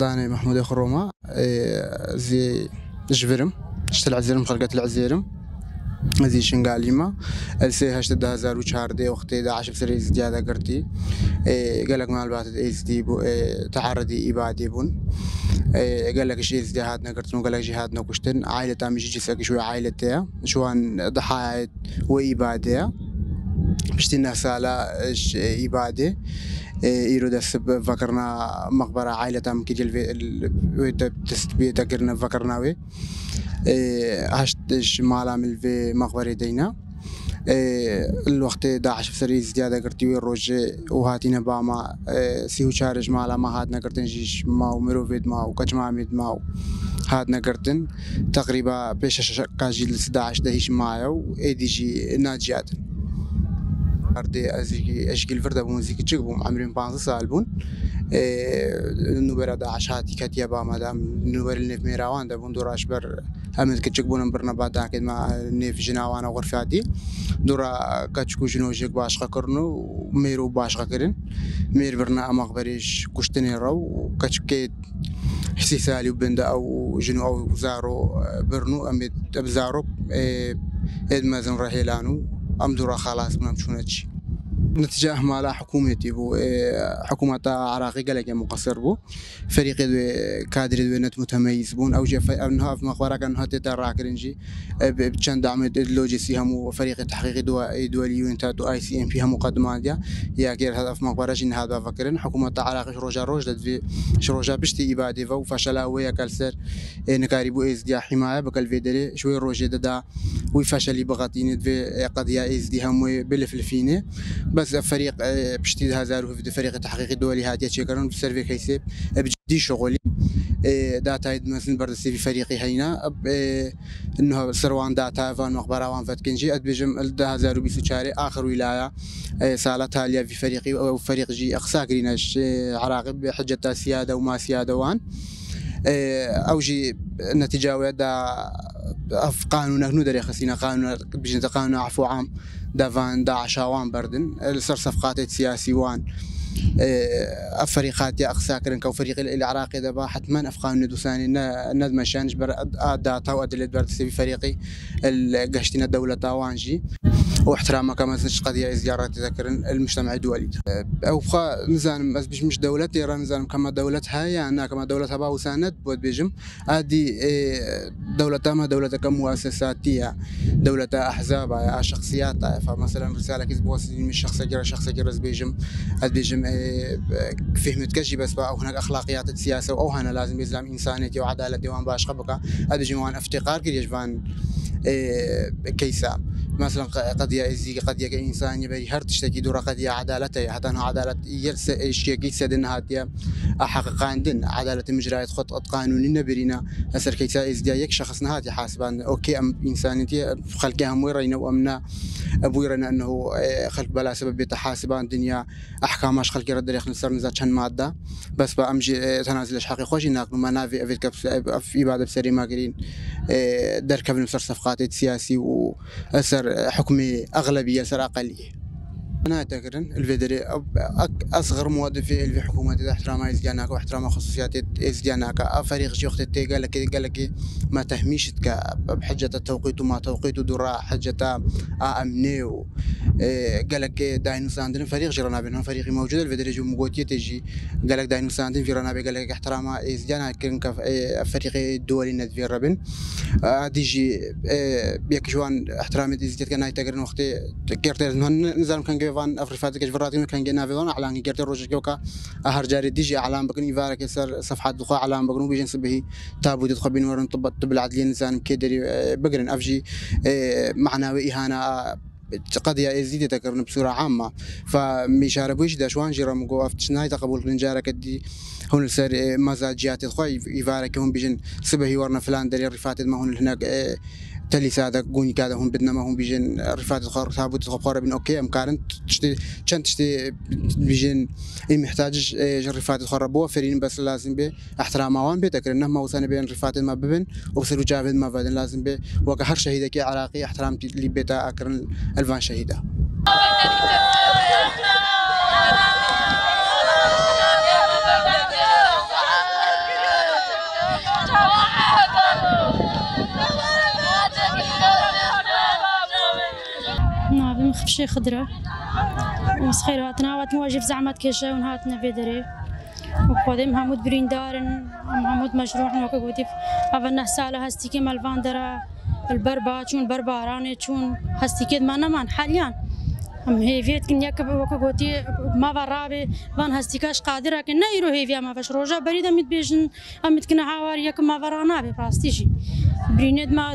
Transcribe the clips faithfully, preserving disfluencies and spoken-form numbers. بلداني محمود يخروما زي جفرم اشتل عزيرم خلقت العزيرم زي شنقاليما السي هشت ده هزار وشهر دي وقتي ده عشب سري زيادة قرتي قالك مال باتت ايز ديبو تعرضي إبادي بون قالك ايش ايز جهادنا قرتنو قالك جهادنا كشتن عائلة تامي جيساك شوية عائلة تيا شوان ضحايا وإبادية بشتنا سالة إبادي إيرود السب فكرنا مقبرة عائلة تام كي جل بيتكرنا فكرناوي هشتش معلم في مقبرة دينا الوقت داعش بسري زيادة قرتيوي روجي وهاتينا باما سيو شارج معلم هاتنا قرتن جيش ما ومروفيد ما وكجمع ميد ما هاتنا قرتن تقريبا بيش كاجيل داعش دهيش معايا وإيدي جي ناجيات أردي أزيكي أشكل فردة بموزيكي تشيكبوم عمرين بانسة سالبون نوبرة داعش هاتي كاتيا باما دام نوبر النف ميراوان دابون دور أشبر أمدكي تشيكبون برنا بعد داكد ما النف جناوانا وغرفة دي دورا كاتشكو جنوجيك باشقا كرنو ميرو باشقا كرن مير برنا أمغبريش كشتنين رو كاتشكيت حسي سالي وبندا أو جنو أو زارو برنو أمد أبزارو إدمازن رحيلانو أم دورا خلاص من أمشونتش نتجاه مالا حكومتي بو حكومة عراقي قالك مقصر بو فريق كادر دوينت متميز بون أو جف أنها في مقبرة كأنها تدرع كرنجي بتشان دعم اللوجيسي هم فريق التحقيق دو دوليون تاتو آي سي إم فيها مقدمة ديا يا كير هذا في مقبرة جن هذا فكرن حكومة عراقي شروجا روجد في شروجا بشتى إبادة فو فشلا ويا كالسر نكاريبو إز ديا حماية بكالفيدري شوي روجد دا ويفشلي بغاتين في قضية إز ديا هم بالفلفينة بس فريق بشتيد هزار وفي فريق التحقيق الدولي هادية شكراً بسرفي كيسيب بجدي شغلي داتا مثلا بردسي في فريقي هينا انه سروان داتا فان مقبره وان فتكنجي ادبجم ألف وتسعمية وستة وعشرين اخر ولايه ساله تاليه في فريقي او فريق جي اقصى كريناش عراقي بحجه سياده وما سياده وان او جي نتيجه ودا اف قانون نقدر يخصينا قانون بجنت قانون عفو عام دافان داعش وان بردن صار صفقات سياسي وان الفريقات يا أخساكرن كو فريق العراقي دابا حتما أفقان ندوساني ندم شانش بر أداتا وأدلت بردسي بفريقي القشتين الدولة طاوانجي واحترامها كما قضية زيارة تذكرن المجتمع الدولي أو خا نزان بس مش دولة ترى نزان كما دولتها يا أنا كما دولتها باو ساند بود بيجم هذه دولتها ما دولتها كمؤسساتية دولتها أحزابها شخصياتها فمثلا رسالة كيسبوا من شخص جرا شخص جرا بيجم هاد بيجم فهمت كشي بس بقى هناك أخلاقيات السياسة أو هنا لازم يلزم إنسانية وعدالة ديوان باش خبكة هاد بيجم عن افتقار كي يجبان كيسا مثلا قضية زي قضية كإنسان يبي هر تشتكي دورة قضية عدالته حتى أنها عدالة يرس إشياء كيسة دنها تيا أحقق عندن عدالة مجريات خطط قانونية برينا أسر كيسة إزديا يك شخص نهات يحاسبان أوكي أم إنسانية خلقها مويرين وأمنا أبويرنا أنه خلق بلا سبب بيتحاسبان دنيا أحكامش خلق يرد يخلص صار نزات شن مادة بس بقى أمجي تنازل إشحاقي خوجي ناقل ما نافي أفيد كبس في بعض بسري ما قرين درك بنصر صفقات سياسي وأسر حكمي أغلبية سر أقلية. أنا أعتقد أن الفيدري أصغر مواد في حكومة احترامها إزجاناك واحترام خصوصيات إزجاناك فريق شيخ تتي قال لك قال لك ما تهميش بحجة التوقيت وما توقيت درا حجة أمني قال لك داينوس عندنا فريق جرانا بينهم فريقي موجود الفيدري جو موجود تجي قال لك داينوس عندنا في رنا قال لك احترامها إزجاناك فريقي الدولي نت في ربن ديجي بيكشوان احترام إزجاناك أنا أعتقد أن وقتي كيرتر نزام كان فان افريفاتك جفراتي كان جينا فيون اعلان كيرتي روج كوكا اهر جاري ديجي اعلان بكن يفارك يسر صفحه دخو اعلان بكن بيجن سبهي تابو تدخل بين ورن طب طب العدلي انسان كيدري بقرن افجي معنوي اهانه قضيه يزيد تذكرن بصوره عامه فمشاربوش داشوان جرام قوفتش ناي تقبل كنجارك دي هون سر مزاجيات دخو يفارك هم بيجن سبهي ورنا فلان دري رفات ما هون هناك تلي ساعدك قوني كذا هم بدنا ما هم بيجن رفعت الخارج ثابت الخارج بين أوكي أمكارن تشتى كان تشتى بيجن محتاج رفعت الخارج بوفرين بس لازم به احترام وان بتكررنا ما وصلنا بين رفعت ما ببن وصلوا جابد ما بدن لازم به وكهر شهيدة كعراقي احترام اللي بتا أكرن ألفان شهيدة. وحشي خضرة وصخير هاتنا وات مواجب زعمت كجا ونهاتنا بدري وقدم همود برين دارن همود مجروح وكقولتي أفنه سالة هستيكي مالفان درا البربا تون بربا راني تون هستيكي ما نمان حاليا هم هيفيت كنيا كقولتي ما برابي فان هستيكاش قادرة كن نيرو هيفيا ما فش رجع بريد أمد بيجن أمد كنا عواريا كما برانا ببراستيجي بريند ما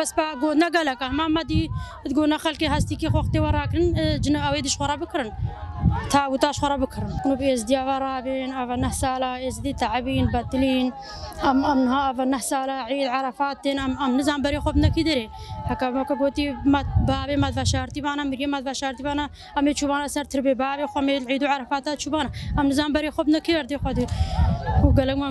بس باقول نقلك أما ما دي تقول نخلك هستي كي خوختي وراكن جنا أويدش خراب بكرن تا وتاش خراب بكرن نبي إزديا ورابين أفن نحسالة إزدي تعبين باتلين أم أمنها أفن نحسالة عيد عرفات أم أم نزام بري خبنا كدري هكا ما كقولتي ما بابي ما تفشارتي بنا مريم ما تفشارتي بنا أمي شوبانا سرت ربي بابي خمي العيد عرفاتات شوبانا أم نزام بري خبنا كيردي خدي وقالك ما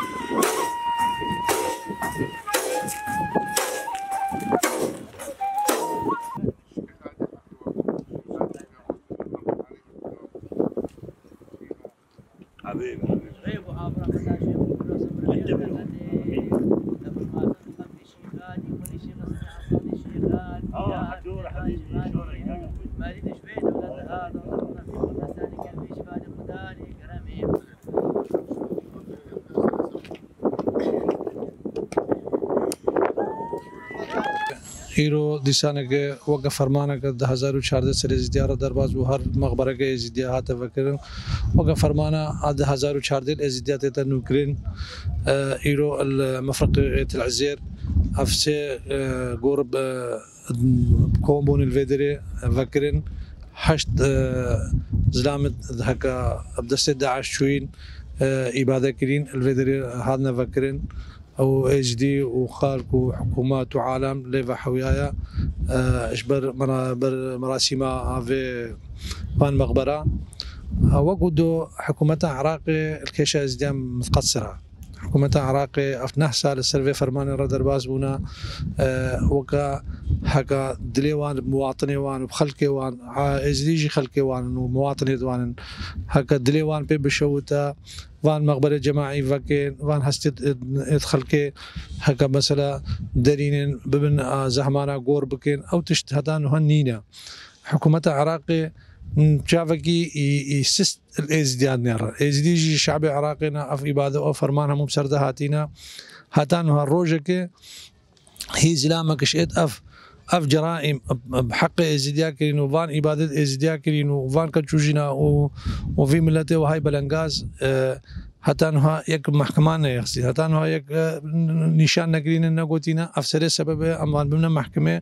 حبيبي حبيبي ایرو دیسانه که وقت فرمانه که دو هزار و چهارده سر ازدیار درباز و هر مقبره که ازدیات وکرند وقت فرمانه دو هزار و چهارده ازدیات تنوکرین ایرو المفرقه العزير افسه قرب كومبون الفيدري وکرند هشت زلامت هکا بدست داعش شوین عباده کرین الفيدري هادنا وکرند او اجدي وخالق وحكومات وعالم ليفا حويايا اشبر مراسم في بان مقبره وجود حكومه عراقي الكيشه ازدام متقصره حكومه عراقي افنحسا للسيرفي فرمان رادر بازبونا وكا حكا دليوان مواطني وان بخلقي وان ازديجي خلقي وان ومواطني دوان هكا دليوان بشوتا وان مقبرة جماعي فكين وان هستد ادخل كي هكا مثلا دارين ببن زحمانا غور بكين او تشتهدان هنينا حكومة عراقي شافكي يسست الازدياد نير ازديجي شعب عراقينا اف اباده او فرمانها مبسرده هاتينا هاتان هالروجكي هي زلامكش اف اف جرائم بحق ازدياكرين وفان اباده ازدياكرين وفان كتشوجنا وفي ملتي وهاي بلنغاز حتى انها يك محكمانه يخصي حتى انها يك نشان نقرين النقوتينا افسر سبب اموان بمنا محكمه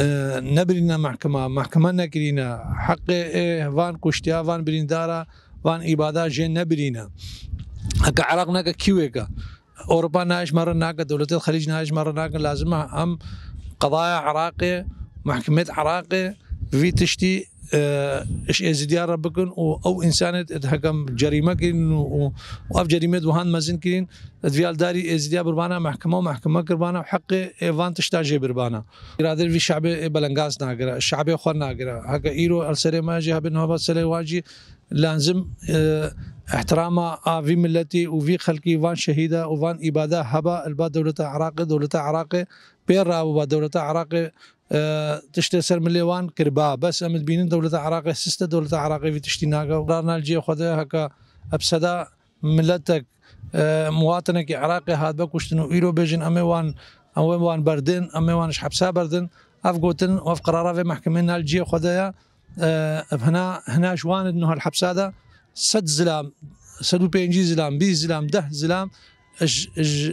أه نبرنا محكمه محكمه كرينا حق فان كشتيا فان بريندارا فان عباده جن نبرنا هكا عراقنا كيويكا اوروبا ناش مرناك دوله الخليج ناش مرناك لازم هم قضايا عراقيه محكمه عراقيه في تشتي ايش ازديار ربكن او انسان تحكم جريمه كين واف جريمه وهان مازن كين ديال داري ازديار بربانا محكمه ومحكمه كربانا وحق ايفان تشتاجي بربانا يرادر في شعب بلنغاز ناقرا الشعب خور ناقرا هكا ايرو السري ما جه بنوبه سري واجي لازم اه احتراما في ملتي وفي خلقي وان شهيده وفان اباده هبا البا دوله عراقي دوله عراقي بيرا ودوله عراقي أه تشتي سر من ليوان كربا بس امد بينين دوله عراقي سيستا دوله عراقي في تشتي ناقا رانا الجي خذها هكا ابسدا ملتك أه مواطنك عراقي هاد بكوشتنو ايرو بيجن امي وان امي وان بردن امي وان شحبسا بردن اف قوتن وف قرارها في محكمه الجي خذها أه هنا هنا شوان انه الحبس هذا ست زلام سادو بنجي زلام بيز زلام ده زلام اج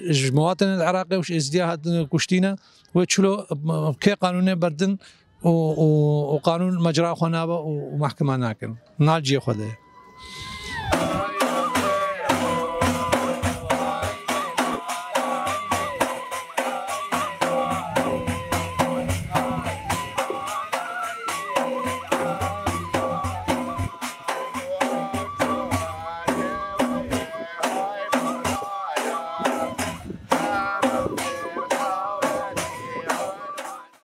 اج مواطن العراقي وش ازديا هاد كشتينا وتشلو كي قانون بردن وقانون مجرى خنابه ومحكمه ناكن ناجي خديه.